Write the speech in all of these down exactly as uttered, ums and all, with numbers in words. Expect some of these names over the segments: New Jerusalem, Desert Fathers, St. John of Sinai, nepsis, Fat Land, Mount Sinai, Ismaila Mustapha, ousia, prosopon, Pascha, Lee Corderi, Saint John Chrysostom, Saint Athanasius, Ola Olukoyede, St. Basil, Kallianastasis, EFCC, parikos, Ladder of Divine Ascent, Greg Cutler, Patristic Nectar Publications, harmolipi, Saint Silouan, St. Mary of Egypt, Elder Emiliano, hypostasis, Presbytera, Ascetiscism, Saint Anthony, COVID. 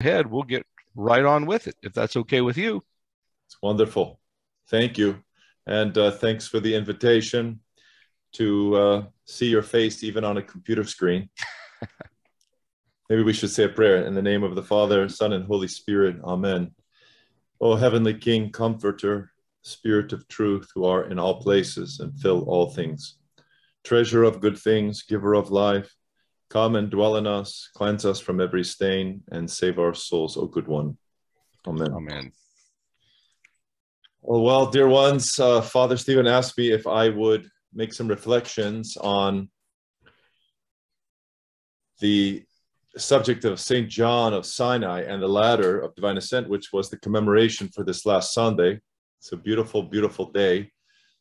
ahead, we'll get right on with it, if that's okay with you. It's wonderful. Thank you. And uh, thanks for the invitation to uh, see your face even on a computer screen. Maybe we should say a prayer. In the name of the Father, Son, and Holy Spirit. Amen. O Heavenly King, Comforter, Spirit of Truth, who art in all places and fill all things, treasure of good things, giver of life, come and dwell in us, cleanse us from every stain, and save our souls, O good one. Amen. Amen. Well, well dear ones, uh, Father Stephen asked me if I would make some reflections on the subject of Saint John of Sinai and the Ladder of Divine Ascent, which was the commemoration for this last Sunday. It's a beautiful, beautiful day.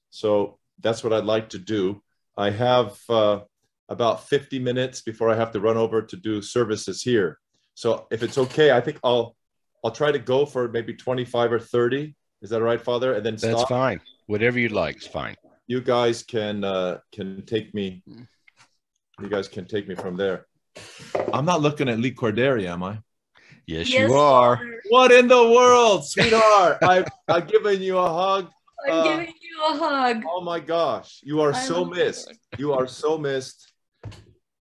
So that's what I'd like to do. I have uh, about fifty minutes before I have to run over to do services here. So if it's okay, I think I'll I'll try to go for maybe twenty-five or thirty. Is that all right, Father? And then stop. That's fine. Whatever you'd like is fine. You guys can uh, can take me. You guys can take me from there. I'm not looking at Lee Corderi, am I? Yes, yes you are. Sir. What in the world, sweetheart? I've, I've given you a hug. I'm uh, giving you a hug. Oh my gosh, you are I so missed. It. You are so missed. Uh,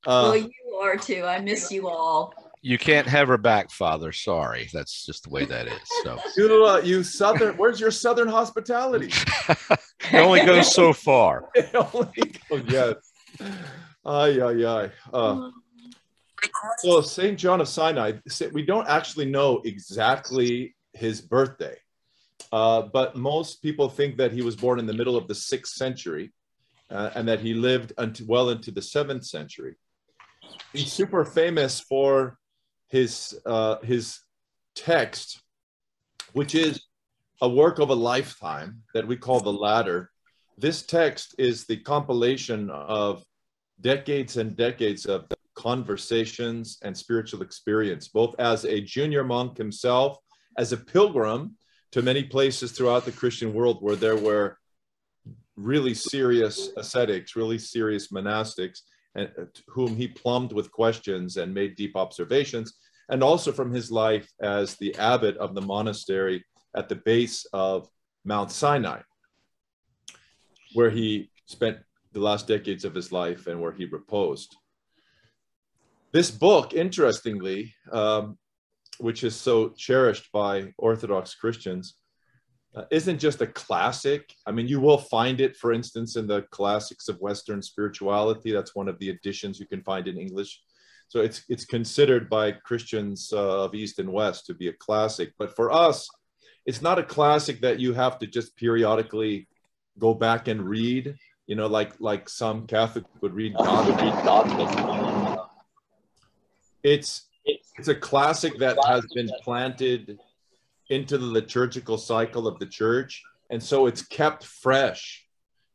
well, you are too. I miss you all. You can't have her back, Father. Sorry, that's just the way that is. So you, uh, you southern. Where's your southern hospitality? It only goes so far. It only goes. Yes. Ay ay ay. Uh, So Saint John of Sinai, we don't actually know exactly his birthday, uh, but most people think that he was born in the middle of the sixth century uh, and that he lived until, well into the seventh century. He's super famous for his, uh, his text, which is a work of a lifetime that we call the Ladder. This text is the compilation of decades and decades of conversations and spiritual experience, both as a junior monk himself, as a pilgrim to many places throughout the Christian world where there were really serious ascetics, really serious monastics, and uh, whom he plumbed with questions and made deep observations, and also from his life as the abbot of the monastery at the base of Mount Sinai, where he spent the last decades of his life and where he reposed. This book, interestingly, um, which is so cherished by Orthodox Christians, uh, isn't just a classic. I mean, you will find it, for instance, in the classics of Western spirituality. That's one of the editions you can find in English. So it's, it's considered by Christians uh, of East and West to be a classic. But for us, it's not a classic that you have to just periodically go back and read, you know, like, like some Catholic would read God, would read God. It's, it's a classic that has been planted into the liturgical cycle of the church. And so it's kept fresh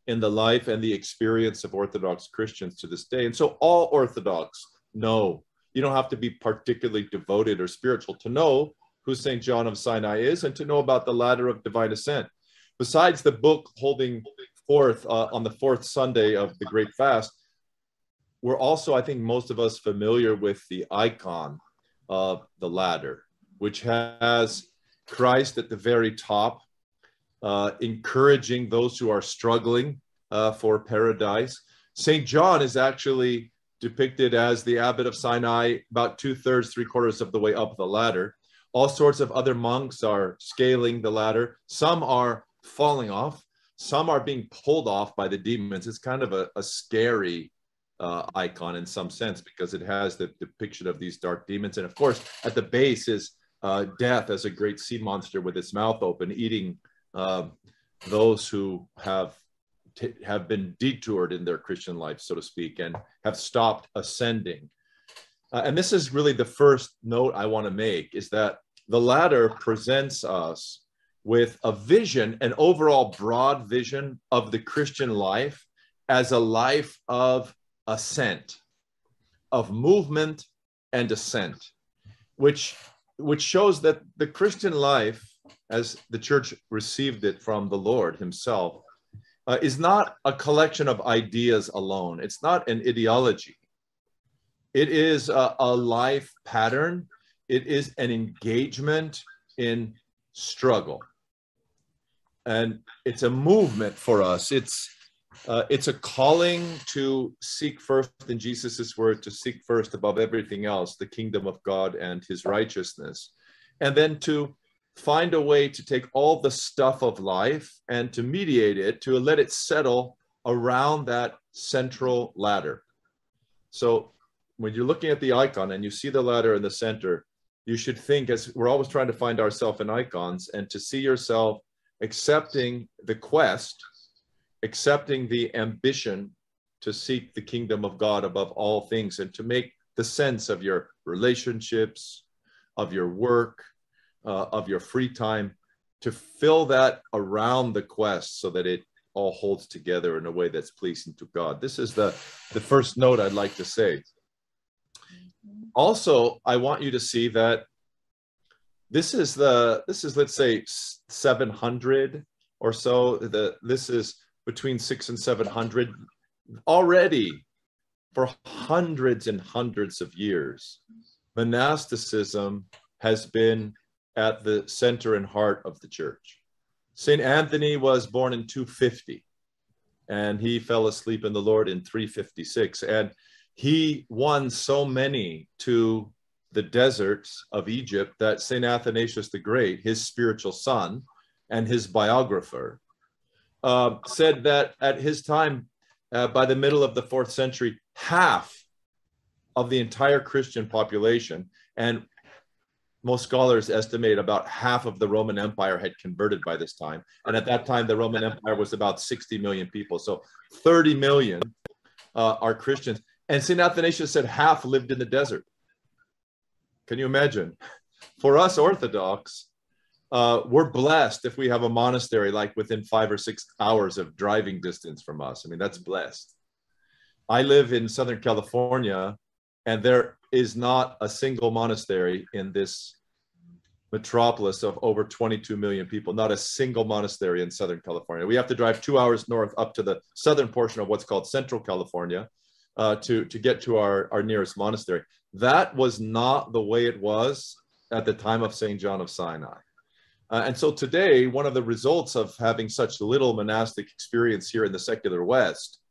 in the life and the experience of Orthodox Christians to this day. And so all Orthodox know, you don't have to be particularly devoted or spiritual to know who Saint John of Sinai is and to know about the Ladder of Divine Ascent. Besides the book holding forth uh, on the fourth Sunday of the Great Fast, we're also, I think, most of us familiar with the icon of the Ladder, which has Christ at the very top, uh, encouraging those who are struggling uh, for paradise. Saint John is actually depicted as the abbot of Sinai, about two-thirds, three-quarters of the way up the ladder. All sorts of other monks are scaling the ladder. Some are falling off. Some are being pulled off by the demons. It's kind of a, a scary Uh, icon in some sense, because it has the depiction of these dark demons. And of course, at the base is uh, death as a great sea monster with its mouth open, eating uh, those who have, t have been detoured in their Christian life, so to speak, and have stopped ascending. Uh, and this is really the first note I want to make, is that the Ladder presents us with a vision, an overall broad vision of the Christian life as a life of ascent, of movement and ascent, which which shows that the Christian life, as the church received it from the Lord himself, uh, is not a collection of ideas alone. It's not an ideology. It is a, a life pattern It is an engagement in struggle. And it's a movement for us. It's, uh, it's a calling to seek first in Jesus's word, to seek first above everything else, the kingdom of God and his righteousness. And then to find a way to take all the stuff of life and to mediate it, to let it settle around that central ladder. So when you're looking at the icon and you see the ladder in the center, you should think, as we're always trying to find ourselves in icons, and to see yourself accepting the quest, accepting the ambition to seek the kingdom of God above all things, and to make the sense of your relationships, of your work, uh, of your free time, to fill that around the quest so that it all holds together in a way that's pleasing to God. This is the, the first note I'd like to say. Also, I want you to see that this is the, this is, let's say, seven hundred or so. The, this is between six and seven hundred. Already for hundreds and hundreds of years, monasticism has been at the center and heart of the church. Saint Anthony was born in two fifty, and he fell asleep in the Lord in three fifty-six. And he won so many to the deserts of Egypt that Saint Athanasius the Great, his spiritual son and his biographer, uh, said that at his time, uh, by the middle of the fourth century, half of the entire Christian population, and most scholars estimate about half of the Roman Empire, had converted by this time. And at that time, the Roman Empire was about sixty million people. So thirty million uh, are Christians. And Saint Athanasius said half lived in the desert. Can you imagine? For us Orthodox, uh, we're blessed if we have a monastery like within five or six hours of driving distance from us. I mean, that's blessed. I live in Southern California, and there is not a single monastery in this metropolis of over twenty-two million people, not a single monastery in Southern California. We have to drive two hours north up to the southern portion of what's called Central California, Uh, to, to get to our, our nearest monastery. That was not the way it was at the time of Saint John of Sinai. Uh, and so today, one of the results of having such little monastic experience here in the secular West,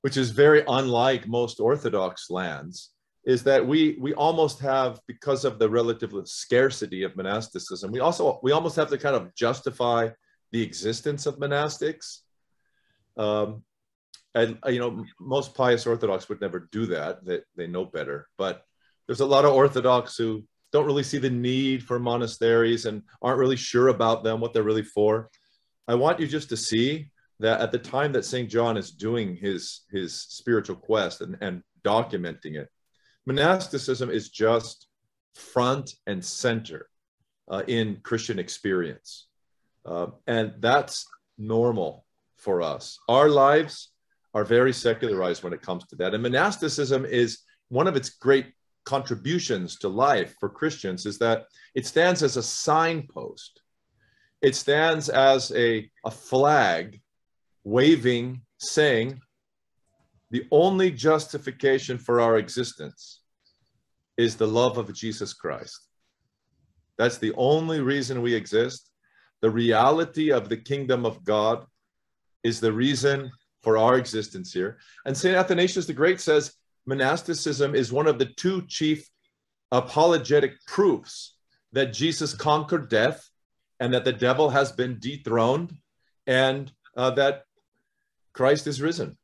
which is very unlike most Orthodox lands, is that we, we almost have, because of the relative scarcity of monasticism, we also, we almost have to kind of justify the existence of monastics. Um, And, you know, most pious Orthodox would never do that. They, they know better. But there's a lot of Orthodox who don't really see the need for monasteries and aren't really sure about them, what they're really for. I want you just to see that at the time that Saint John is doing his, his spiritual quest and, and documenting it, monasticism is just front and center uh, in Christian experience. Uh, and that's normal for us. Our lives are very secularized when it comes to that. And monasticism is one of its great contributions to life for Christians, is that it stands as a signpost. It stands as a, a flag waving, saying, the only justification for our existence is the love of Jesus Christ. That's the only reason we exist. The reality of the kingdom of God is the reason for our existence here. And Saint Athanasius the Great says monasticism is one of the two chief apologetic proofs that Jesus conquered death, and that the devil has been dethroned, and uh, that Christ is risen.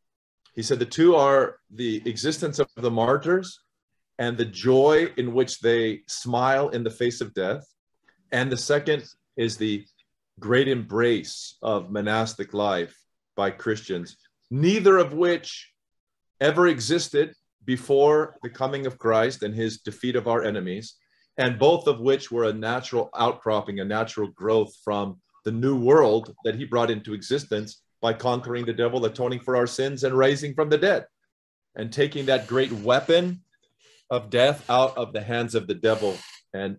He said the two are the existence of the martyrs and the joy in which they smile in the face of death. And the second is the great embrace of monastic life by Christians, neither of which ever existed before the coming of Christ and his defeat of our enemies, and both of which were a natural outcropping, a natural growth from the new world that he brought into existence by conquering the devil, atoning for our sins, and raising from the dead, and taking that great weapon of death out of the hands of the devil and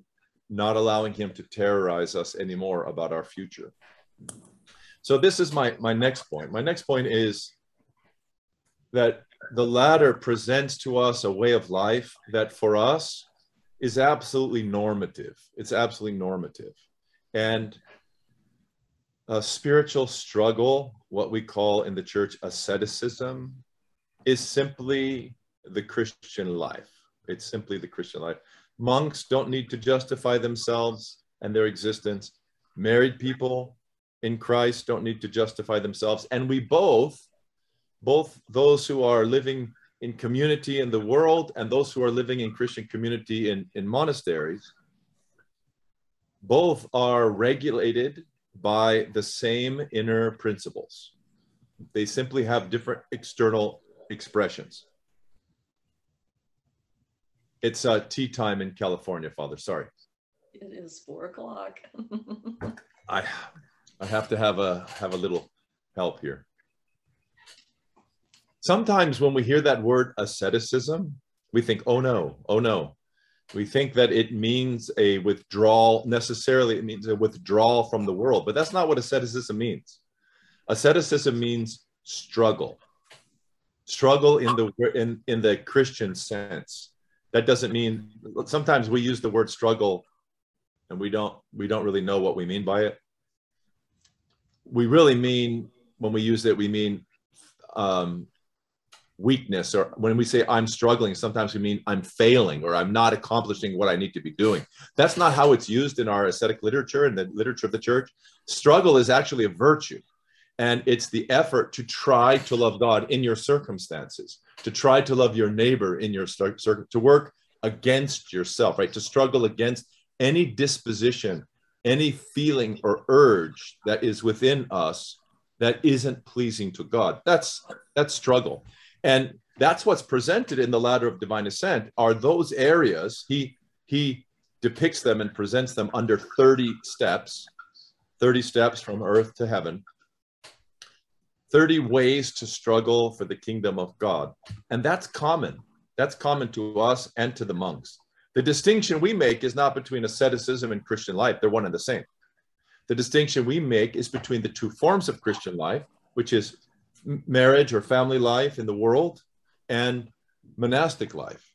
not allowing him to terrorize us anymore about our future. So this is my, my next point. My next point is that the ladder presents to us a way of life that for us is absolutely normative. It's absolutely normative. And a spiritual struggle, what we call in the church asceticism, is simply the Christian life. It's simply the Christian life. Monks don't need to justify themselves and their existence. Married people in Christ don't need to justify themselves. And we both, both those who are living in community in the world and those who are living in Christian community in, in monasteries, both are regulated by the same inner principles. They simply have different external expressions. It's uh, tea time in California, Father, sorry. It is four o'clock. I, I have to have a, have a little help here. Sometimes when we hear that word asceticism, we think, oh no, oh no. We think that it means a withdrawal, necessarily it means a withdrawal from the world, but that's not what asceticism means. Asceticism means struggle. Struggle in the, in, in the Christian sense. That doesn't mean, sometimes we use the word struggle and we don't, we don't really know what we mean by it. We really mean, when we use it, we mean um, weakness, or when we say I'm struggling, sometimes we mean I'm failing or I'm not accomplishing what I need to be doing. That's not how it's used in our ascetic literature and the literature of the church. Struggle is actually a virtue, and it's the effort to try to love God in your circumstances, to try to love your neighbor in your circle, to work against yourself, right? To struggle against any disposition, any feeling or urge that is within us that isn't pleasing to God. That's, that's struggle. And that's what's presented in the Ladder of Divine Ascent, are those areas. He, he depicts them and presents them under thirty steps, thirty steps from earth to heaven, thirty ways to struggle for the kingdom of God. And that's common. That's common to us and to the monks. The distinction we make is not between asceticism and Christian life. They're one and the same. The distinction we make is between the two forms of Christian life, which is marriage or family life in the world and monastic life.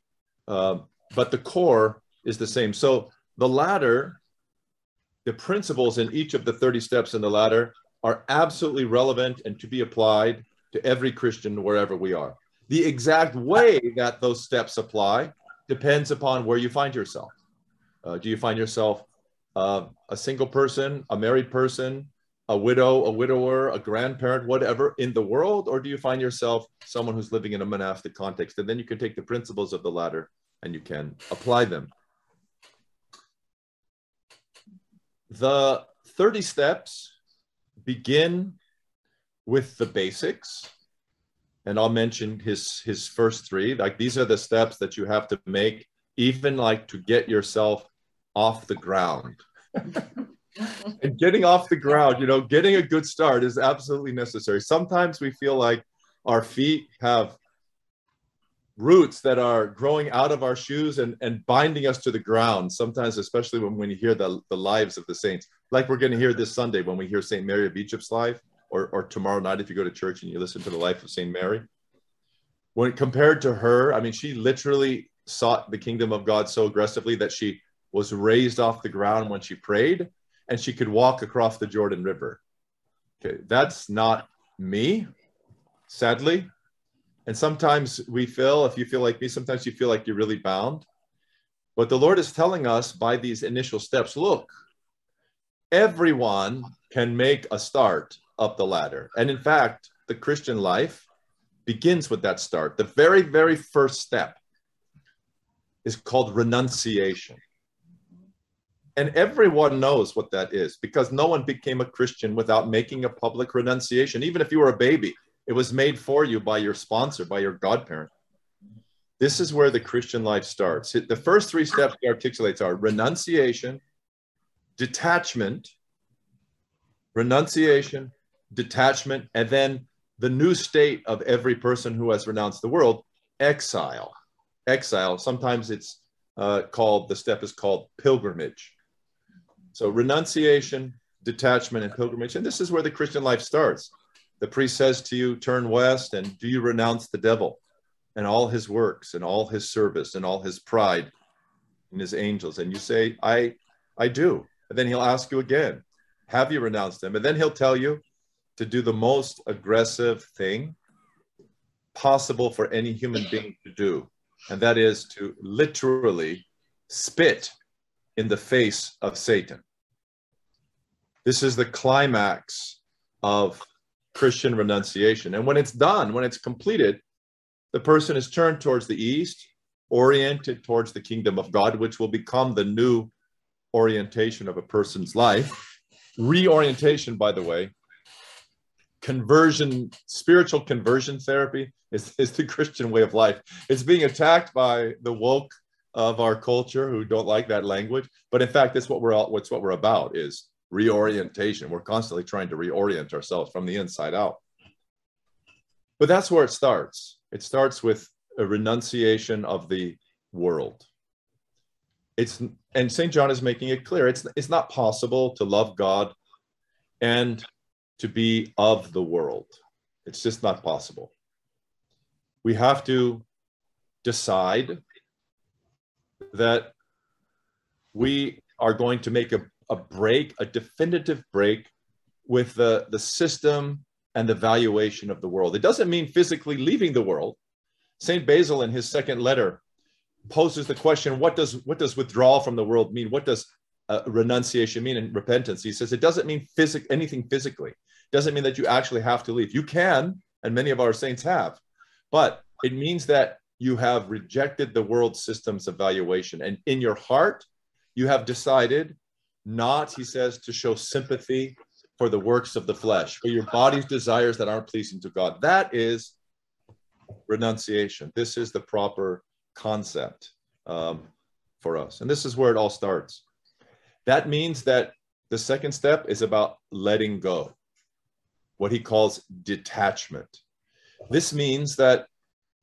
Uh, but the core is the same. So the ladder, the principles in each of the thirty steps in the ladder are absolutely relevant and to be applied to every Christian wherever we are. The exact way that those steps apply depends upon where you find yourself. Uh, do you find yourself uh, a single person, a married person, a widow, a widower, a grandparent, whatever, in the world? Or do you find yourself someone who's living in a monastic context? And then you can take the principles of the ladder and you can apply them. The thirty steps begin with the basics. And I'll mention his, his first three. Like, these are the steps that you have to make, even like to get yourself off the ground. And getting off the ground, you know, getting a good start is absolutely necessary. Sometimes we feel like our feet have roots that are growing out of our shoes and, and binding us to the ground. Sometimes, especially when, when you hear the, the lives of the saints, like we're going to hear this Sunday when we hear Saint Mary of Egypt's life, or, or tomorrow night if you go to church and you listen to the life of Saint Mary. When compared to her, I mean, she literally sought the kingdom of God so aggressively that she was raised off the ground when she prayed, and she could walk across the Jordan River. Okay, that's not me, sadly. And sometimes we feel, if you feel like me, sometimes you feel like you're really bound. But the Lord is telling us by these initial steps, look, everyone can make a start up the ladder. And in fact, the Christian life begins with that start. The very, very first step is called renunciation. And everyone knows what that is, because no one became a Christian without making a public renunciation. Even if you were a baby, it was made for you by your sponsor, by your godparent. This is where the Christian life starts. The first three steps he articulates are renunciation, detachment, renunciation, detachment, and then the new state of every person who has renounced the world, exile. Exile, sometimes it's uh, called, the step is called pilgrimage. So renunciation, detachment, and pilgrimage. And this is where the Christian life starts. The priest says to you, turn west, and do you renounce the devil and all his works and all his service and all his pride? and his angels, and you say, I, I do. And then he'll ask you again, have you renounced them? And then he'll tell you to do the most aggressive thing possible for any human being to do. And that is to literally spit in the face of Satan. This is the climax of Christian renunciation. And when it's done, when it's completed, the person is turned towards the east, oriented towards the kingdom of God, which will become the new orientation of a person's life. Reorientation, by the way, conversion, spiritual conversion therapy is, is the Christian way of life. It's being attacked by the woke of our culture who don't like that language. But in fact, that's what we're all, what's what we're about is reorientation. We're constantly trying to reorient ourselves from the inside out. But that's where it starts. It starts with a renunciation of the world. It's, and Saint John is making it clear, it's, it's not possible to love God and to be of the world. It's just not possible. We have to decide that we are going to make a, a break, a definitive break with the, the system and the valuation of the world. It doesn't mean physically leaving the world. Saint Basil, in his second letter, poses the question, what does, what does withdrawal from the world mean? What does uh, renunciation mean and repentance? He says it doesn't mean physic anything physically. It doesn't mean that you actually have to leave. You can, and many of our saints have, but it means that you have rejected the world system's evaluation. And in your heart, you have decided not, he says, to show sympathy for the works of the flesh, for your body's desires that aren't pleasing to God. That is renunciation. This is the proper concept um, for us. And this is where it all starts. That means that the second step is about letting go, what he calls detachment. This means that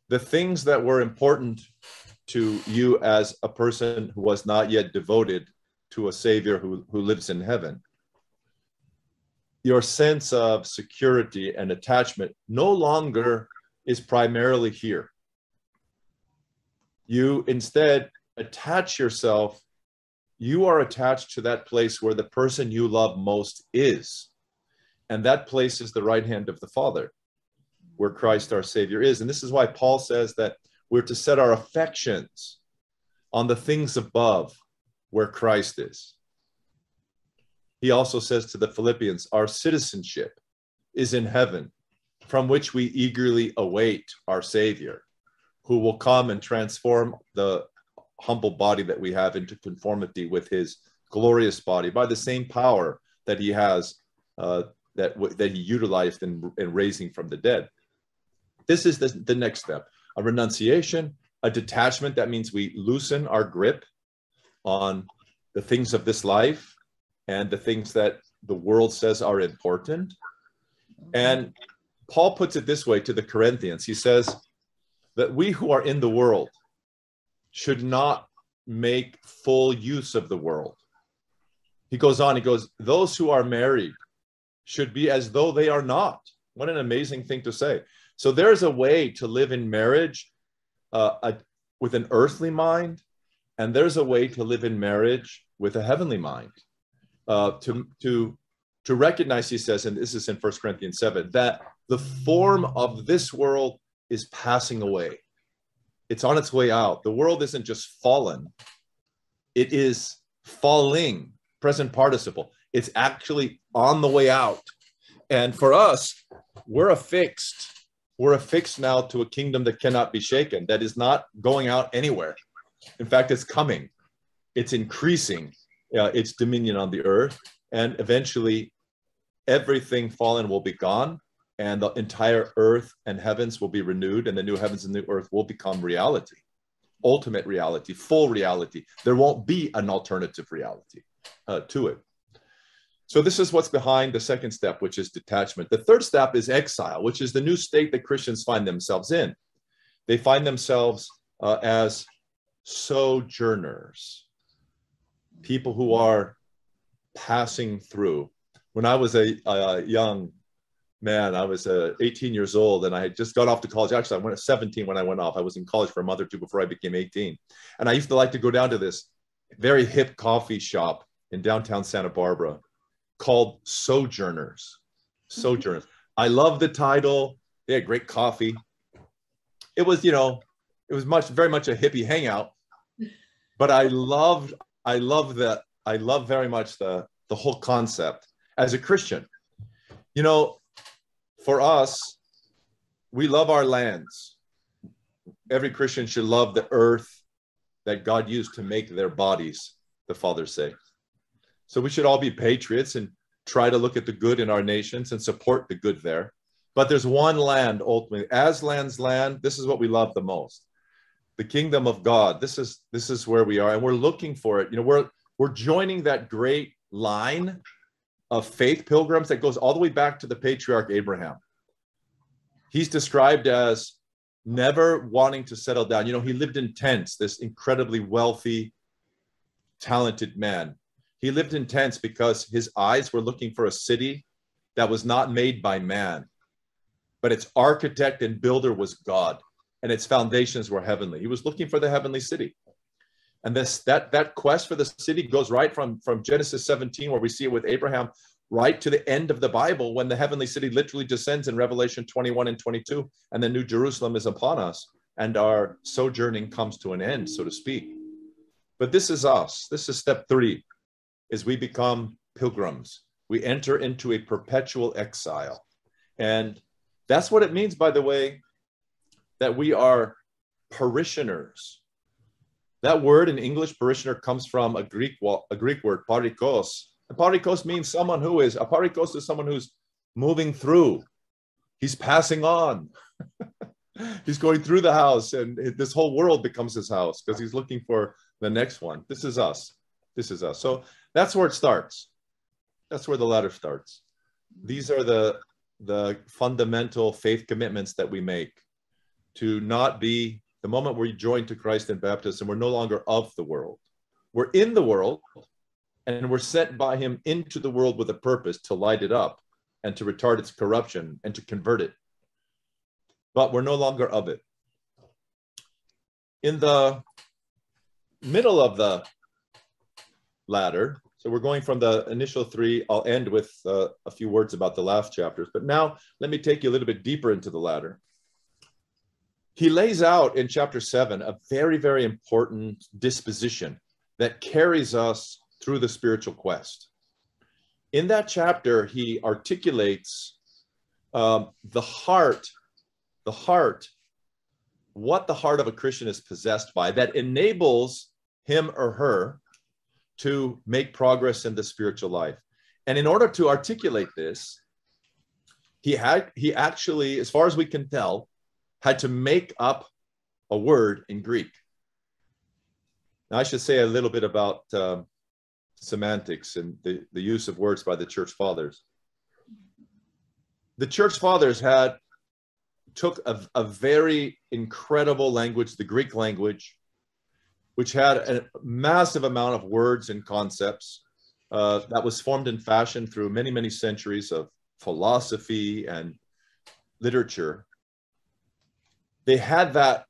the things that were important to you as a person who was not yet devoted to a Savior who, who lives in heaven, your sense of security and attachment no longer is primarily here. You instead attach yourself, you are attached to that place where the person you love most is. And that place is the right hand of the Father, where Christ our Savior is. And this is why Paul says that we're to set our affections on the things above where Christ is. He also says to the Philippians, our citizenship is in heaven, from which we eagerly await our Savior, who will come and transform the humble body that we have into conformity with his glorious body by the same power that he has, uh, that, that he utilized in, in raising from the dead. This is the, the next step, a renunciation, a detachment. That means we loosen our grip on the things of this life and the things that the world says are important. And Paul puts it this way to the Corinthians. He says that we who are in the world should not make full use of the world. He goes on, he goes, those who are married should be as though they are not. What an amazing thing to say. So there's a way to live in marriage uh, a, with an earthly mind, and there's a way to live in marriage with a heavenly mind. Uh, to, to, to recognize, he says, and this is in First Corinthians seven, that the form of this world is passing away. It's on its way out. The world isn't just fallen. It is falling, present participle. It's actually on the way out. And for us, we're affixed. We're affixed now to a kingdom that cannot be shaken, that is not going out anywhere. In fact, it's coming. It's increasing. Uh, its dominion on the earth, and eventually everything fallen will be gone, and the entire earth and heavens will be renewed, and the new heavens and new earth will become reality, ultimate reality, full reality. There won't be an alternative reality uh, to it. So this is what's behind the second step, which is detachment. The third step is exile, which is the new state that Christians find themselves in. They find themselves uh, as sojourners, people who are passing through. When I was a, a young man, I was uh, eighteen years old, and I had just got off to college. Actually, I went at seventeen when I went off. I was in college for a month or two before I became eighteen. And I used to like to go down to this very hip coffee shop in downtown Santa Barbara called Sojourners. Sojourners. I love the title. They had great coffee. It was, you know, it was much, very much a hippie hangout, but I loved, I love that. I love very much the, the whole concept as a Christian. You know, for us, we love our lands. Every Christian should love the earth that God used to make their bodies, the fathers say. So we should all be patriots and try to look at the good in our nations and support the good there. But there's one land, ultimately, as land's land, this is what we love the most. The kingdom of God, this is, this is where we are, and we're looking for it. You know, we're, we're joining that great line of faith pilgrims that goes all the way back to the patriarch Abraham. He's described as never wanting to settle down. You know, he lived in tents, this incredibly wealthy, talented man. He lived in tents because his eyes were looking for a city that was not made by man, but its architect and builder was God, and its foundations were heavenly. He was looking for the heavenly city. And this, that, that quest for the city goes right from, from Genesis seventeen, where we see it with Abraham, right to the end of the Bible, when the heavenly city literally descends in Revelation twenty-one and twenty-two, and the New Jerusalem is upon us, and our sojourning comes to an end, so to speak. But this is us. This is step three, is we become pilgrims. We enter into a perpetual exile. And that's what it means, by the way, that we are parishioners. That word in English, parishioner, comes from a Greek, a Greek word, parikos. And parikos means someone who is, a parikos is someone who's moving through. He's passing on. He's going through the house, and this whole world becomes his house because he's looking for the next one. This is us. This is us. So that's where it starts. That's where the ladder starts. These are the, the fundamental faith commitments that we make to not be. The moment we're joined to Christ in baptism, we're no longer of the world. We're in the world, and we're sent by him into the world with a purpose to light it up and to retard its corruption and to convert it. But we're no longer of it. In the middle of the ladder, so we're going from the initial three, I'll end with uh, a few words about the last chapters, but now let me take you a little bit deeper into the ladder. He lays out in chapter seven a very, very important disposition that carries us through the spiritual quest. In that chapter, he articulates um, the heart, the heart, what the heart of a Christian is possessed by that enables him or her to make progress in the spiritual life. And in order to articulate this, he had, he actually, as far as we can tell, had to make up a word in Greek. Now, I should say a little bit about uh, semantics and the, the use of words by the Church Fathers. The Church Fathers had took a, a very incredible language, the Greek language, which had a massive amount of words and concepts uh, that was formed and fashioned through many, many centuries of philosophy and literature. They had that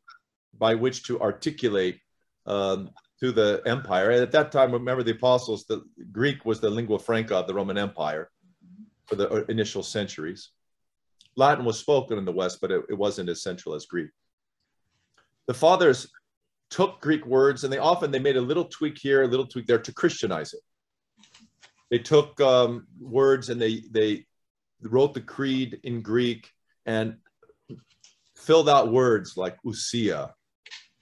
by which to articulate um, to the empire. And at that time, remember the apostles, the Greek was the lingua franca of the Roman Empire for the initial centuries. Latin was spoken in the West, but it, it wasn't as central as Greek. The fathers took Greek words, and they often, they made a little tweak here, a little tweak there to Christianize it. They took um, words and they, they wrote the creed in Greek and filled out words like ousia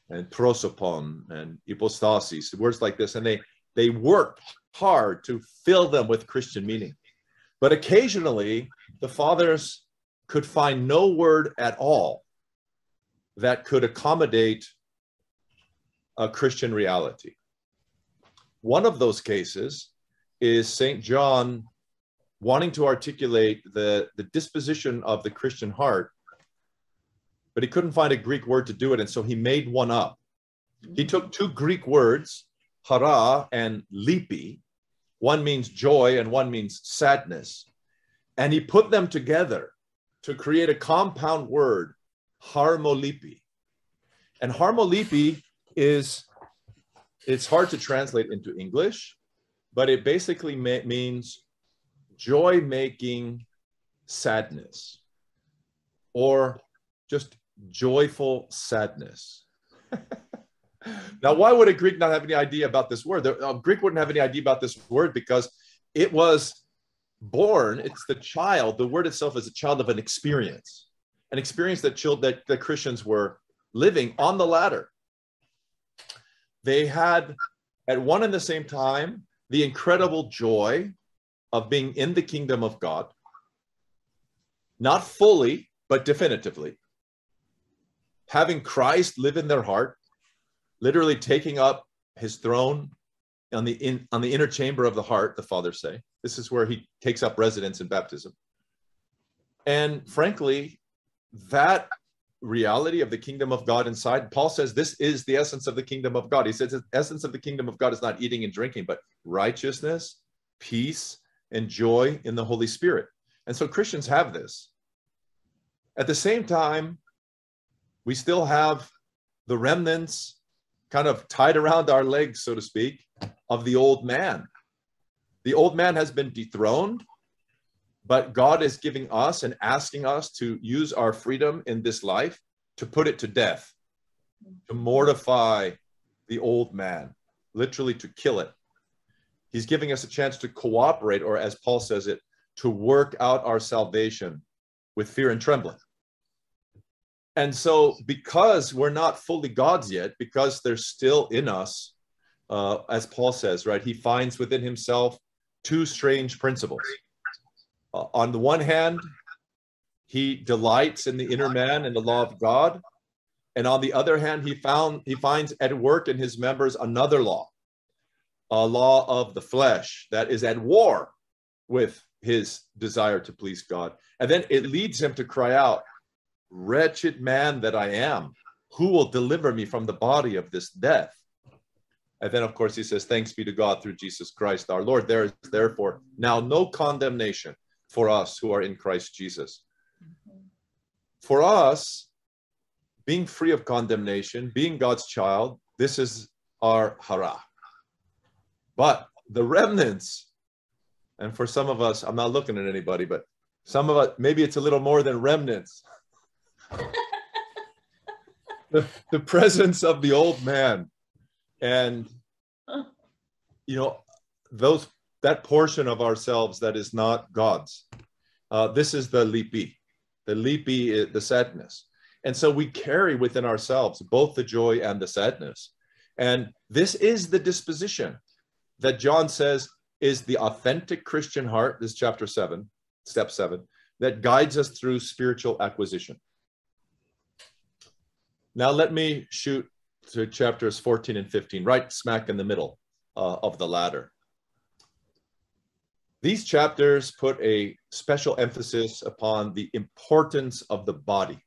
and prosopon and hypostasis, words like this, and they, they worked hard to fill them with Christian meaning. But occasionally, the fathers could find no word at all that could accommodate a Christian reality. One of those cases is Saint John wanting to articulate the, the disposition of the Christian heart, but he couldn't find a Greek word to do it, and so he made one up. He took two Greek words, hara and lipi. One means joy and one means sadness. And he put them together to create a compound word, harmolipi. And harmolipi is It's hard to translate into English, but it basically means joy making sadness, or just joyful sadness. Now, why would a Greek not have any idea about this word? A Greek wouldn't have any idea about this word because it was born, it's the child, the word itself is a child of an experience, an experience that, child, that the Christians were living on the ladder. They had, at one and the same time, the incredible joy of being in the kingdom of God, not fully, but definitively, having Christ live in their heart, literally taking up his throne on the, in, on the inner chamber of the heart, the fathers say. This is where he takes up residence in baptism. And frankly, that reality of the kingdom of God inside, Paul says this is the essence of the kingdom of God. He says the essence of the kingdom of God is not eating and drinking, but righteousness, peace, and joy in the Holy Spirit. And so Christians have this. At the same time, we still have the remnants kind of tied around our legs, so to speak, of the old man. The old man has been dethroned, but God is giving us and asking us to use our freedom in this life to put it to death, to mortify the old man, literally to kill it. He's giving us a chance to cooperate, or as Paul says it, to work out our salvation with fear and trembling. And so because we're not fully God's yet, because there's still in us, uh, as Paul says, right, he finds within himself two strange principles. Uh, on the one hand, he delights in the inner man and the law of God. And on the other hand, he, found, he finds at work in his members another law, a law of the flesh that is at war with his desire to please God. And then it leads him to cry out, "Wretched man that I am, who will deliver me from the body of this death?" And then, of course, he says, "Thanks be to God through Jesus Christ our Lord. There is therefore now no condemnation for us who are in Christ Jesus." Mm-hmm. For us, being free of condemnation, being God's child, this is our hara. But the remnants, and for some of us, I'm not looking at anybody, but some of us, maybe it's a little more than remnants. the, the presence of the old man, and you know, those that portion of ourselves that is not God's. Uh, this is the lipi. The lipi is the sadness. And so we carry within ourselves both the joy and the sadness. And this is the disposition that John says is the authentic Christian heart, this chapter seven, step seven, that guides us through spiritual acquisition. Now let me shoot to chapters fourteen and fifteen, right smack in the middle uh, of the ladder. These chapters put a special emphasis upon the importance of the body.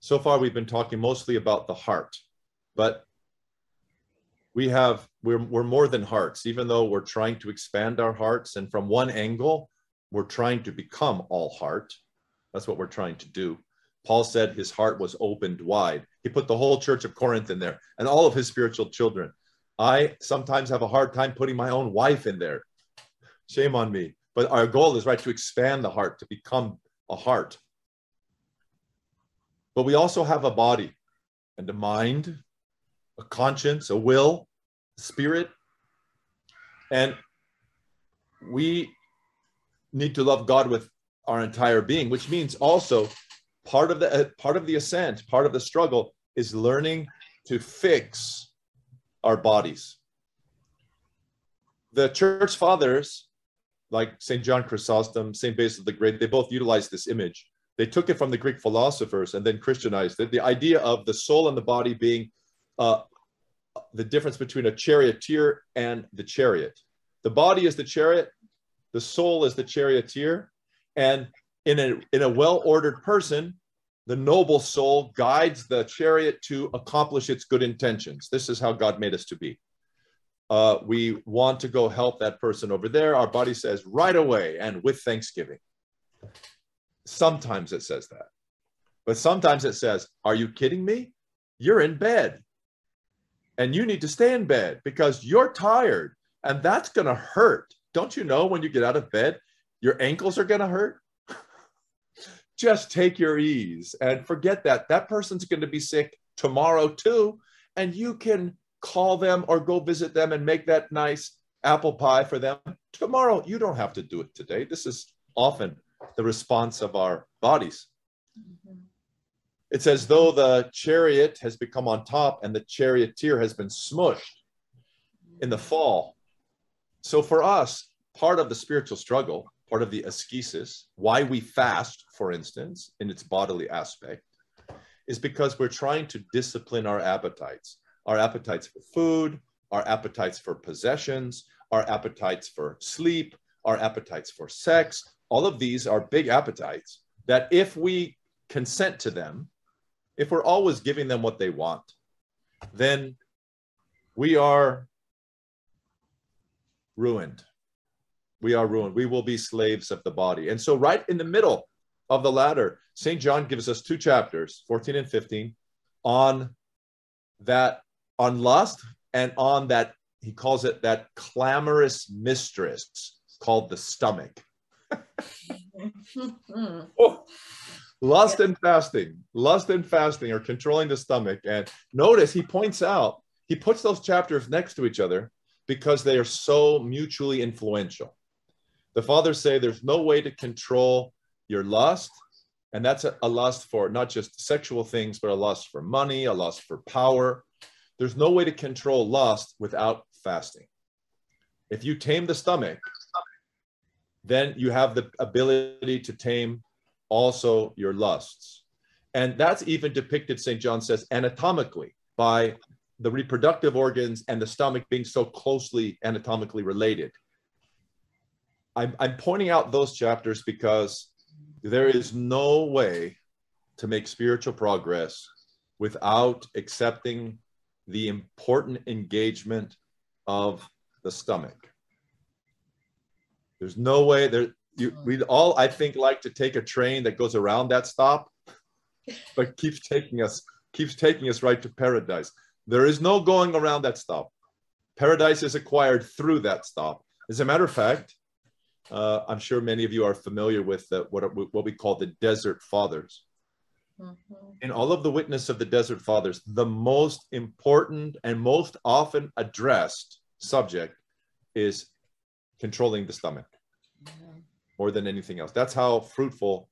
So far we've been talking mostly about the heart, but we have, we're, we're more than hearts, even though we're trying to expand our hearts, and from one angle, we're trying to become all heart. That's what we're trying to do. Paul said his heart was opened wide. He put the whole church of Corinth in there and all of his spiritual children. I sometimes have a hard time putting my own wife in there. Shame on me. But our goal is, right, to expand the heart, to become a heart. But we also have a body and a mind, a conscience, a will, a spirit. And we need to love God with our entire being, which means also part of the uh, part of the ascent, part of the struggle is learning to fix our bodies. The church fathers, like Saint John Chrysostom, Saint Basil the Great, they both utilized this image. They took it from the Greek philosophers and then Christianized it. The idea of the soul and the body being uh, the difference between a charioteer and the chariot. The body is the chariot. The soul is the charioteer, and in a, in a well-ordered person, the noble soul guides the chariot to accomplish its good intentions. This is how God made us to be. Uh, we want to go help that person over there. Our body says right away and with thanksgiving. Sometimes it says that, but sometimes it says, "Are you kidding me? You're in bed. and you need to stay in bed because you're tired, and that's going to hurt. Don't you know when you get out of bed, your ankles are going to hurt? Just take your ease and forget that. That person's going to be sick tomorrow too, and you can call them or go visit them and make that nice apple pie for them tomorrow. You don't have to do it today. This is often the response of our bodies. Mm-hmm. It's as though the chariot has become on top and the charioteer has been smushed in the fall. So for us, part of the spiritual struggle, part of the ascesis, why we fast, for instance, in its bodily aspect, is because we're trying to discipline our appetites, our appetites for food, our appetites for possessions, our appetites for sleep, our appetites for sex. All of these are big appetites that if we consent to them, if we're always giving them what they want, then we are ruined. We are ruined. We will be slaves of the body. And so right in the middle of the ladder, Saint John gives us two chapters, fourteen and fifteen, on that, on lust, and on that, he calls it that clamorous mistress called the stomach. Oh, lust and fasting, lust and fasting are controlling the stomach. And notice he points out, he puts those chapters next to each other because they are so mutually influential. The fathers say there's no way to control your lust. And that's a, a lust for not just sexual things, but a lust for money, a lust for power. There's no way to control lust without fasting. If you tame the stomach, then you have the ability to tame also your lusts. And that's even depicted, Saint John says, anatomically, by the reproductive organs and the stomach being so closely anatomically related. I'm, I'm pointing out those chapters because there is no way to make spiritual progress without accepting the important engagement of the stomach. There's no way there. You, we'd all, I think, like to take a train that goes around that stop, but keeps taking us, keeps taking us right to paradise. There is no going around that stop. Paradise is acquired through that stop. As a matter of fact, uh, I'm sure many of you are familiar with the, what what we call the Desert Fathers. In all of the witness of the Desert Fathers, the most important and most often addressed subject is controlling the stomach more than anything else. That's how fruitful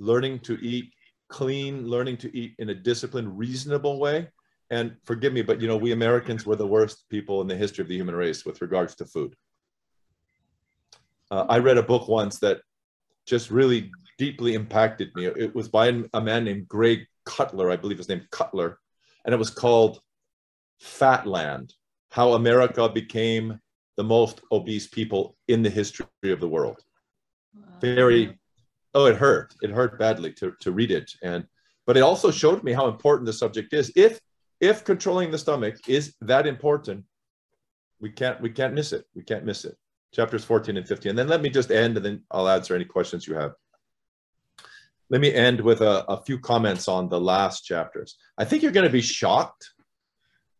learning to eat clean, learning to eat in a disciplined, reasonable way. And forgive me, but you know, we Americans were the worst people in the history of the human race with regards to food. Uh, I read a book once that just really deeply impacted me. It was by a man named Greg Cutler, I believe his name Cutler, and it was called Fat Land, How America Became the Most Obese People in the History of the World. Wow. Very, oh, it hurt. It hurt badly to, to read it. And, but it also showed me how important the subject is. If, if controlling the stomach is that important, we can't, we can't miss it. We can't miss it. Chapters fourteen and fifteen. And then let me just end, and then I'll answer any questions you have. Let me end with a, a few comments on the last chapters. I think you're going to be shocked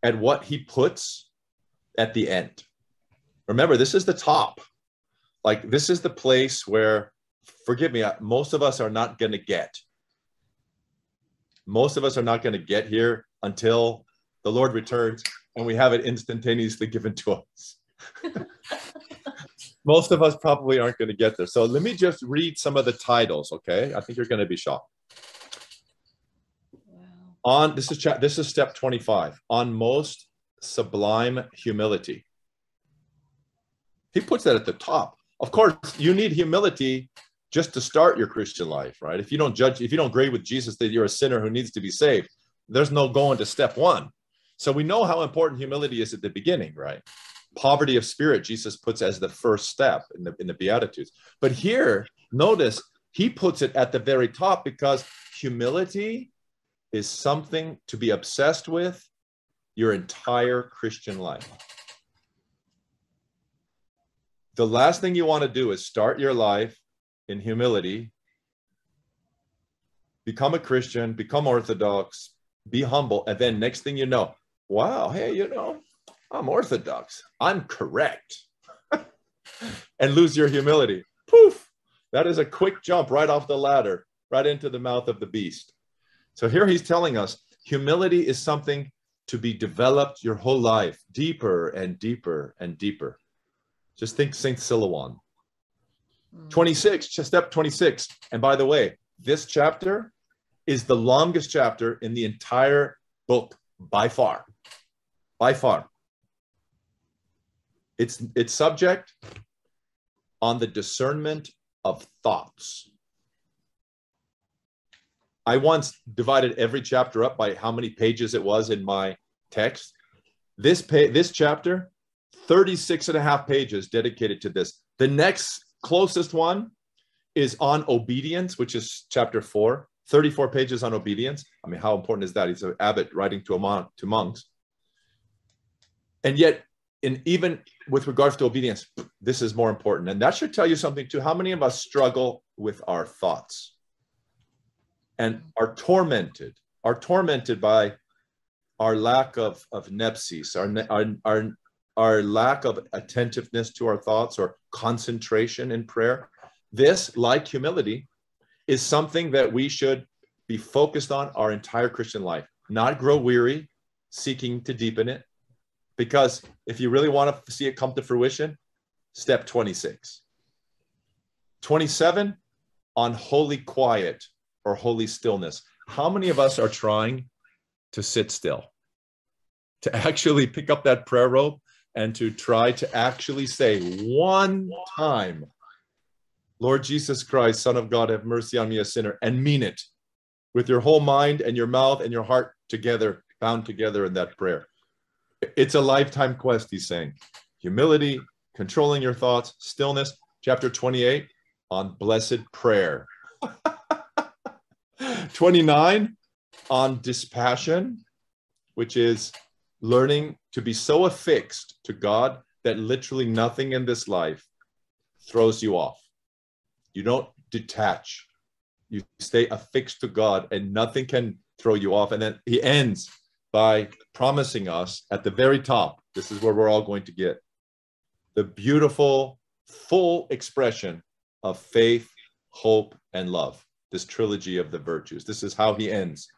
at what he puts at the end. Remember, this is the top. Like, this is the place where, forgive me, most of us are not going to get. Most of us are not going to get here until the Lord returns and we have it instantaneously given to us. Most of us probably aren't going to get there. So let me just read some of the titles, okay? I think you're going to be shocked. Wow. On this is this is step twenty-five, on most sublime humility. He puts that at the top. Of course, you need humility just to start your Christian life, right? If you don't judge, if you don't agree with Jesus that you're a sinner who needs to be saved, there's no going to step one. So we know how important humility is at the beginning, right? Poverty of spirit, Jesus puts as the first step in the, in the Beatitudes. But here, notice, he puts it at the very top because humility is something to be obsessed with your entire Christian life. The last thing you want to do is start your life in humility, become a Christian, become Orthodox, be humble, and then next thing you know, wow, hey, you know, I'm Orthodox, I'm correct, and lose your humility. Poof, that is a quick jump right off the ladder, right into the mouth of the beast. So here he's telling us humility is something to be developed your whole life, deeper and deeper and deeper. Just think Saint Silouan. twenty-six, step twenty-six. And by the way, this chapter is the longest chapter in the entire book by far, by far. It's, it's subject on the discernment of thoughts. I once divided every chapter up by how many pages it was in my text. This, pa this chapter, thirty-six and a half pages dedicated to this. The next closest one is on obedience, which is chapter four, thirty-four pages on obedience. I mean, how important is that? He's an abbot writing to, a mon to monks. And yet, in even with regards to obedience, this is more important. And that should tell you something too. How many of us struggle with our thoughts and are tormented, are tormented by our lack of, of nepsis, our, our, our, our lack of attentiveness to our thoughts or concentration in prayer? This, like humility, is something that we should be focused on our entire Christian life, not grow weary, seeking to deepen it. Because if you really want to see it come to fruition, step twenty-six. twenty-seven, on holy quiet or holy stillness. How many of us are trying to sit still, to actually pick up that prayer rope and to try to actually say one time, Lord Jesus Christ, Son of God, have mercy on me, a sinner, and mean it with your whole mind and your mouth and your heart together, bound together in that prayer? It's a lifetime quest, he's saying. Humility, controlling your thoughts, stillness. Chapter twenty-eight, on blessed prayer. twenty-nine, on dispassion, which is learning to be so affixed to God that literally nothing in this life throws you off. You don't detach. You stay affixed to God and nothing can throw you off. And then he ends by promising us at the very top, this is where we're all going to get, the beautiful, full expression of faith, hope, and love. This trilogy of the virtues. This is how he ends.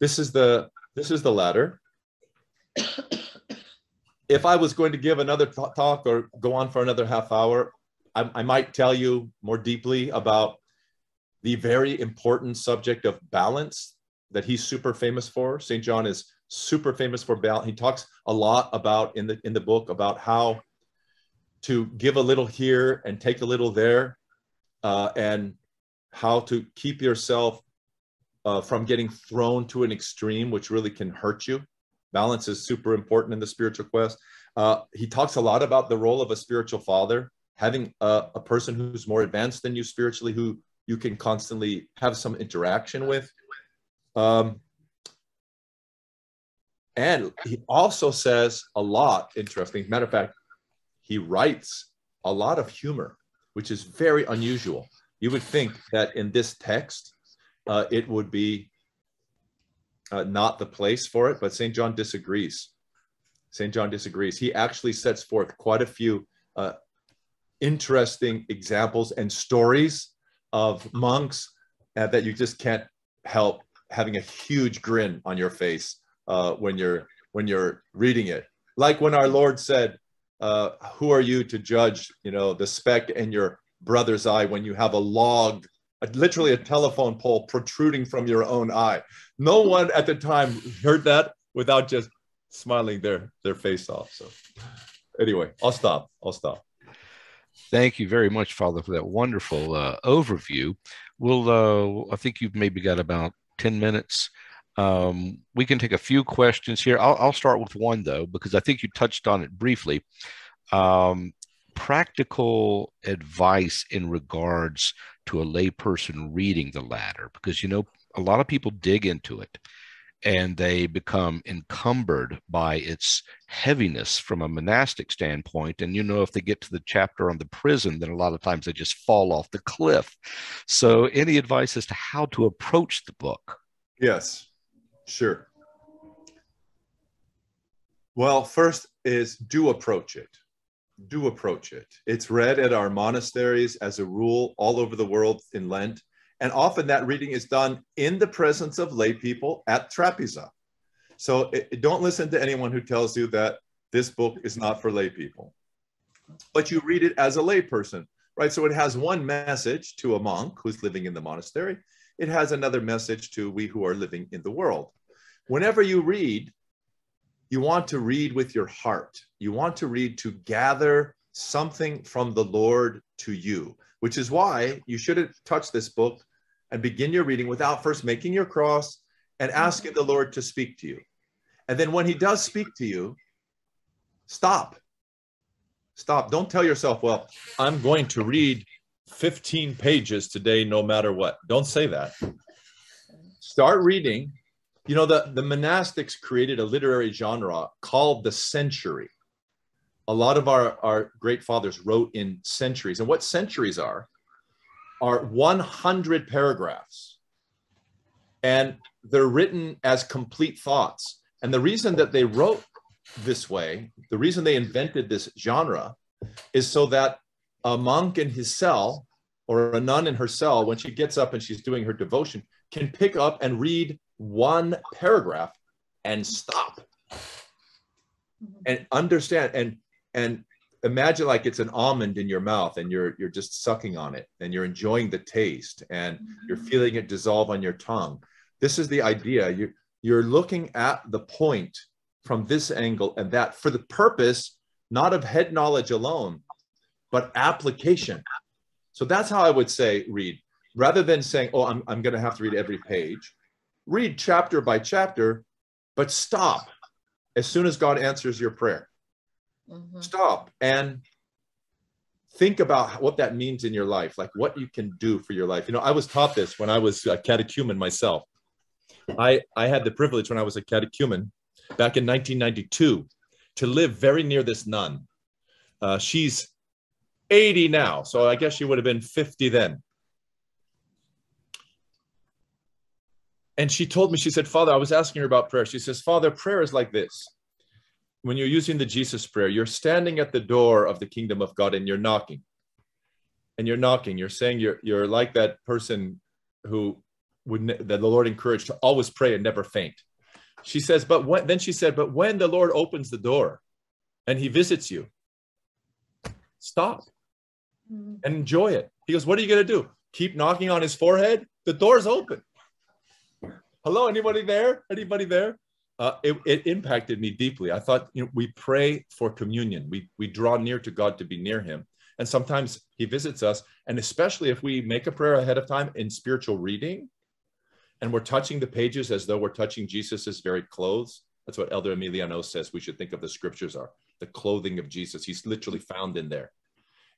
This is the, this is the ladder. If I was going to give another talk or go on for another half hour, I, I might tell you more deeply about the very important subject of balance that he's super famous for. Saint John is super famous for balance. He talks a lot about in the, in the book about how to give a little here and take a little there, uh, and how to keep yourself uh, from getting thrown to an extreme, which really can hurt you. Balance is super important in the spiritual quest. Uh, he talks a lot about the role of a spiritual father, having a, a person who's more advanced than you spiritually, who you can constantly have some interaction with. Um, and he also says a lot, interesting, matter of fact, he writes a lot of humor, which is very unusual. You would think that in this text, uh, it would be uh, not the place for it, but Saint John disagrees. Saint John disagrees. He actually sets forth quite a few uh, interesting examples and stories of monks uh, that you just can't help having a huge grin on your face uh, when you're when you're reading it. Like when our Lord said, uh, "Who are you to judge? You know, the speck in your brother's eye when you have a log, a, literally a telephone pole protruding from your own eye." No one at the time heard that without just smiling their, their face off. So anyway, I'll stop. I'll stop. Thank you very much, Father, for that wonderful uh, overview. We'll, uh, I think you've maybe got about ten minutes. Um, we can take a few questions here. I'll, I'll start with one, though, because I think you touched on it briefly. Um, practical advice in regards to a layperson reading the ladder, because, you know, a lot of people dig into it and they become encumbered by its heaviness from a monastic standpoint. And, you know, if they get to the chapter on the prison, then a lot of times they just fall off the cliff. So any advice as to how to approach the book? Yes, sure. Well, first is do approach it. Do approach it. It's read at our monasteries as a rule all over the world in Lent. And often that reading is done in the presence of lay people at Trapeza. So it, don't listen to anyone who tells you that this book is not for lay people. But you read it as a lay person, right? So it has one message to a monk who's living in the monastery. It has another message to we who are living in the world. Whenever you read, you want to read with your heart. You want to read to gather something from the Lord to you, which is why you shouldn't touch this book and begin your reading without first making your cross and asking the Lord to speak to you. And then when he does speak to you, stop. Stop. Don't tell yourself, well, I'm going to read fifteen pages today, no matter what. Don't say that. Start reading. You know, the, the monastics created a literary genre called the century. A lot of our, our great fathers wrote in centuries. And what centuries are, are one hundred paragraphs. And they're written as complete thoughts. And the reason that they wrote this way, the reason they invented this genre, is so that a monk in his cell or a nun in her cell, when she gets up and she's doing her devotion, can pick up and read one paragraph and stop and understand and and imagine like it's an almond in your mouth and you're you're just sucking on it and you're enjoying the taste and you're feeling it dissolve on your tongue. This is the idea. You you're looking at the point from this angle and that for the purpose, not of head knowledge alone, but application. So that's how I would say read. Rather than saying, oh, I'm, I'm going to have to read every page, read chapter by chapter, but stop as soon as God answers your prayer. Mm-hmm. Stop and think about what that means in your life, like what you can do for your life. You know, I was taught this when I was a catechumen myself. I, I had the privilege when I was a catechumen back in nineteen ninety-two, to live very near this nun. Uh, she's eighty now, so I guess she would have been fifty then. And she told me, she said, Father, I was asking her about prayer. She says, Father, prayer is like this. When you're using the Jesus prayer, you're standing at the door of the kingdom of God and you're knocking. And you're knocking. You're saying you're, you're like that person who would, that the Lord encouraged to always pray and never faint. She says, but when, then she said, but when the Lord opens the door and he visits you, stop and enjoy it. He goes, what are you going to do? Keep knocking on his forehead? The door's open. Hello, anybody there? Anybody there? Uh, it, it impacted me deeply. I thought, you know, we pray for communion. We, we draw near to God to be near him. And sometimes he visits us. And especially if we make a prayer ahead of time in spiritual reading, and we're touching the pages as though we're touching Jesus's very clothes. That's what Elder Emiliano says we should think of the scriptures are, the clothing of Jesus. He's literally found in there.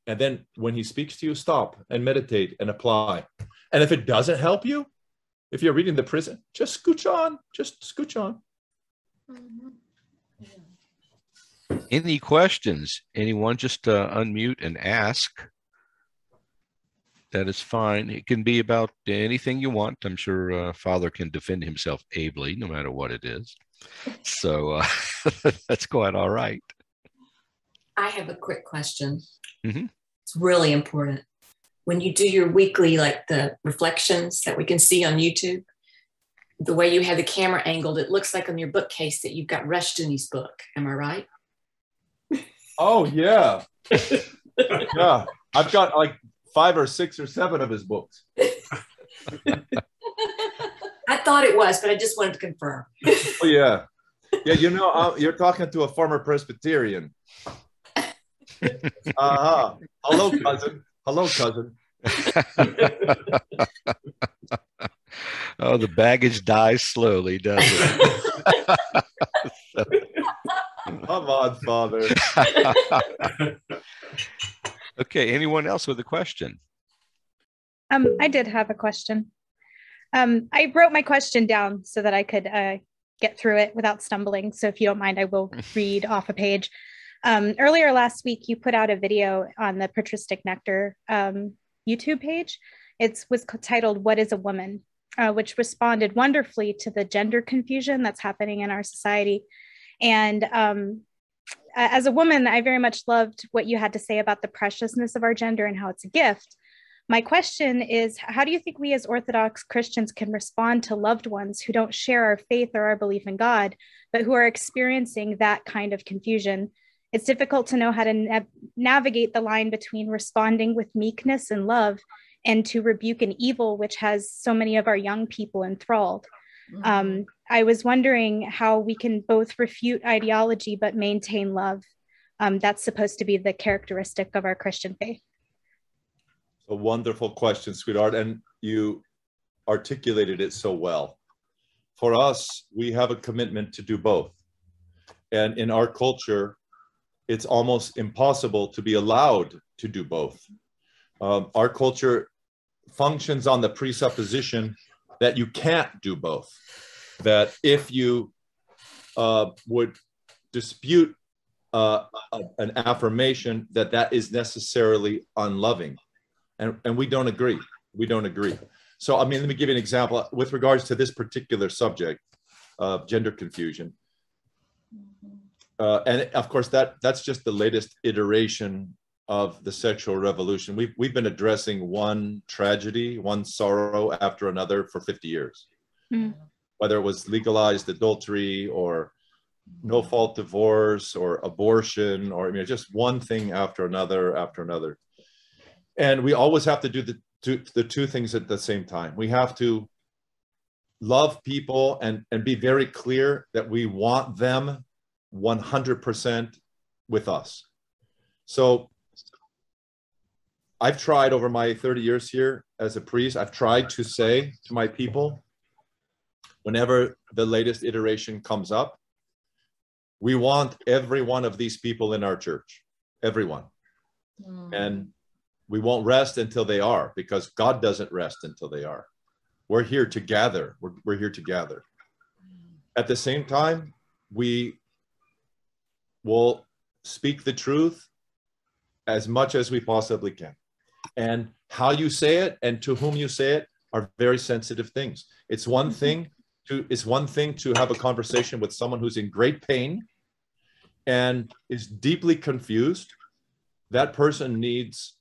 And then when he speaks to you, stop and meditate and apply. And if it doesn't help you, if you're reading the prison, just scooch on, just scooch on. Any questions? Anyone just uh, unmute and ask. That is fine. It can be about anything you want. I'm sure uh, Father can defend himself ably, no matter what it is. So uh, that's quite all right. I have a quick question. Mm-hmm. It's really important. When you do your weekly, like the reflections that we can see on YouTube, the way you have the camera angled, it looks like on your bookcase that you've got Rushdoony's book. Am I right? Oh, yeah. Yeah. I've got like five or six or seven of his books. I thought it was, but I just wanted to confirm. Oh, yeah. Yeah, you know, I'm, you're talking to a former Presbyterian. Uh-huh. Hello, cousin. Hello, cousin. Oh, the baggage dies slowly, doesn't it? So. Come on, Father. Okay, anyone else with a question? Um, I did have a question. Um, I wrote my question down so that I could uh, get through it without stumbling. So if you don't mind, I will read off a page. Um, earlier last week, you put out a video on the Patristic Nectar um, YouTube page. It was titled, What is a Woman? Uh, which responded wonderfully to the gender confusion that's happening in our society. And um, as a woman, I very much loved what you had to say about the preciousness of our gender and how it's a gift. My question is, how do you think we as Orthodox Christians can respond to loved ones who don't share our faith or our belief in God, but who are experiencing that kind of confusion? It's difficult to know how to na- navigate the line between responding with meekness and love and to rebuke an evil which has so many of our young people enthralled. Mm-hmm. Um, I was wondering how we can both refute ideology but maintain love. Um, that's supposed to be the characteristic of our Christian faith. A wonderful question, sweetheart, and you articulated it so well. For us, we have a commitment to do both. And in our culture, it's almost impossible to be allowed to do both. Um, our culture functions on the presupposition that you can't do both, that if you uh, would dispute uh, an affirmation, that that is necessarily unloving. And, and we don't agree. We don't agree. So, I mean, let me give you an example with regards to this particular subject of gender confusion. Uh, and of course, that that's just the latest iteration of the sexual revolution. We've, we've been addressing one tragedy, one sorrow after another for fifty years. Mm. Whether it was legalized adultery or no-fault divorce or abortion or, you know, just one thing after another after another. And we always have to do the two, the two things at the same time. We have to love people and, and be very clear that we want them one hundred percent with us. So I've tried over my thirty years here as a priest, I've tried to say to my people, whenever the latest iteration comes up, we want every one of these people in our church, everyone. Mm. And we won't rest until they are, because God doesn't rest until they are. We're here to gather. We're, we're here to gather. At the same time, we will speak the truth as much as we possibly can. And how you say it and to whom you say it are very sensitive things. It's one thing to, it's one thing to have a conversation with someone who's in great pain and is deeply confused. That person needs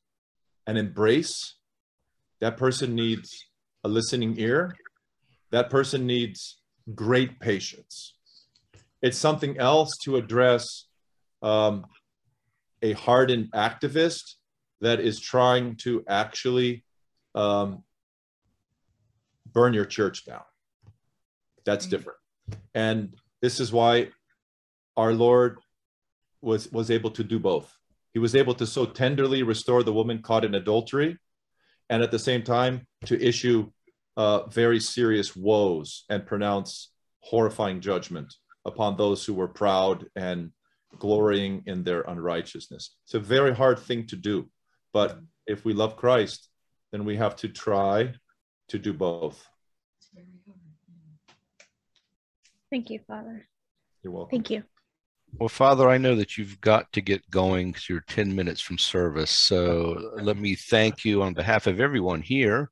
an embrace, that person needs a listening ear, that person needs great patience. It's something else to address um, a hardened activist that is trying to actually um, burn your church down. That's different. And this is why our Lord was, was able to do both. He was able to so tenderly restore the woman caught in adultery, and at the same time to issue uh, very serious woes and pronounce horrifying judgment upon those who were proud and glorying in their unrighteousness. It's a very hard thing to do, but if we love Christ, then we have to try to do both. Thank you, Father. You're welcome. Thank you. Well, Father, I know that you've got to get going because you're ten minutes from service. So let me thank you on behalf of everyone here.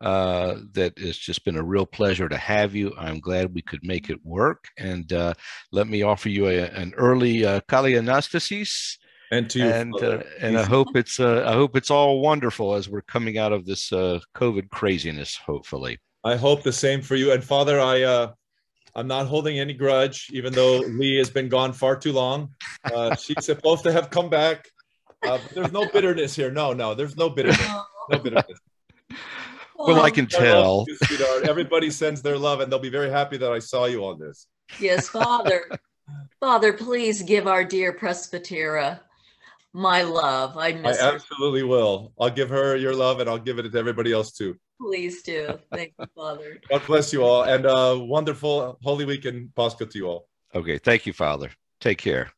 Uh, that it's just been a real pleasure to have you. I'm glad we could make it work. And uh, let me offer you a, an early uh, Kallianastasis. And to you, and, uh, and I hope it's uh, I hope it's all wonderful as we're coming out of this uh, COVID craziness. Hopefully, I hope the same for you. And Father, I. Uh... I'm not holding any grudge, even though Lee has been gone far too long. Uh, she's supposed to have come back. Uh, but there's no bitterness here. No, no, there's no bitterness. No bitterness. Well, um, I can tell. You, everybody sends their love, and they'll be very happy that I saw you on this. Yes, Father. Father, please give our dear Presbytera my love. I miss I her. Absolutely will. I'll give her your love, and I'll give it to everybody else, too. Please do. Thank you, Father. God bless you all, and a wonderful Holy Week and Pascha to you all. Okay. Thank you, Father. Take care.